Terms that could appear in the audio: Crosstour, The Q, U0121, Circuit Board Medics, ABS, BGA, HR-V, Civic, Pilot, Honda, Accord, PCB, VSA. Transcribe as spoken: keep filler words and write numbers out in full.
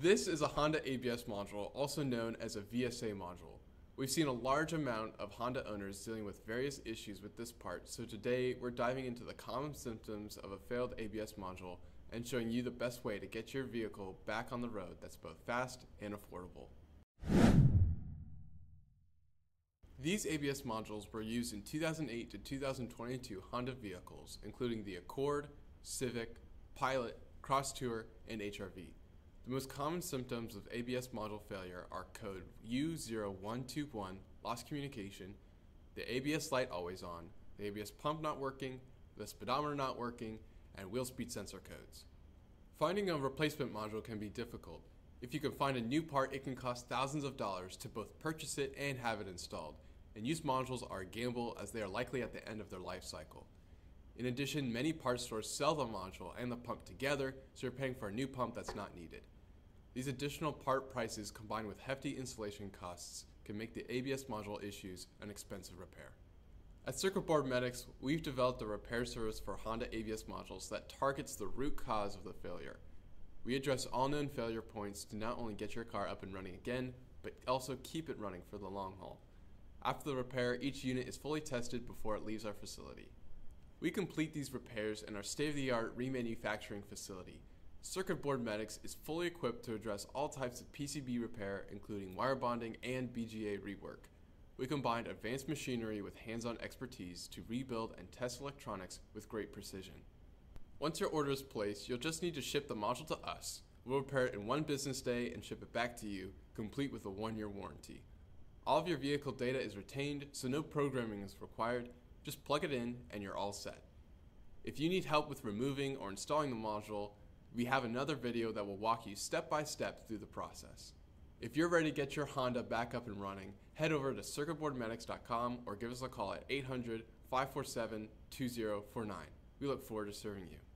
This is a Honda A B S module, also known as a V S A module. We've seen a large amount of Honda owners dealing with various issues with this part, so today we're diving into the common symptoms of a failed A B S module and showing you the best way to get your vehicle back on the road that's both fast and affordable. These A B S modules were used in two thousand eight to two thousand twenty-two Honda vehicles, including the Accord, Civic, Pilot, Crosstour, and H R V. The most common symptoms of A B S module failure are code U zero one two one, lost communication, the A B S light always on, the A B S pump not working, the speedometer not working, and wheel speed sensor codes. Finding a replacement module can be difficult. If you can find a new part, it can cost thousands of dollars to both purchase it and have it installed, and used modules are a gamble as they are likely at the end of their life cycle. In addition, many parts stores sell the module and the pump together, so you're paying for a new pump that's not needed. These additional part prices combined with hefty installation costs can make the A B S module issues an expensive repair. At Circuit Board Medics, we've developed a repair service for Honda A B S modules that targets the root cause of the failure. We address all known failure points to not only get your car up and running again, but also keep it running for the long haul. After the repair, each unit is fully tested before it leaves our facility. We complete these repairs in our state-of-the-art remanufacturing facility. Circuit Board Medics is fully equipped to address all types of P C B repair, including wire bonding and B G A rework. We combine advanced machinery with hands-on expertise to rebuild and test electronics with great precision. Once your order is placed, you'll just need to ship the module to us. We'll repair it in one business day and ship it back to you, complete with a one-year warranty. All of your vehicle data is retained, so no programming is required. Just plug it in and you're all set. If you need help with removing or installing the module, we have another video that will walk you step by step through the process. If you're ready to get your Honda back up and running, head over to circuit board medics dot com or give us a call at eight hundred, five four seven, two zero four nine. We look forward to serving you.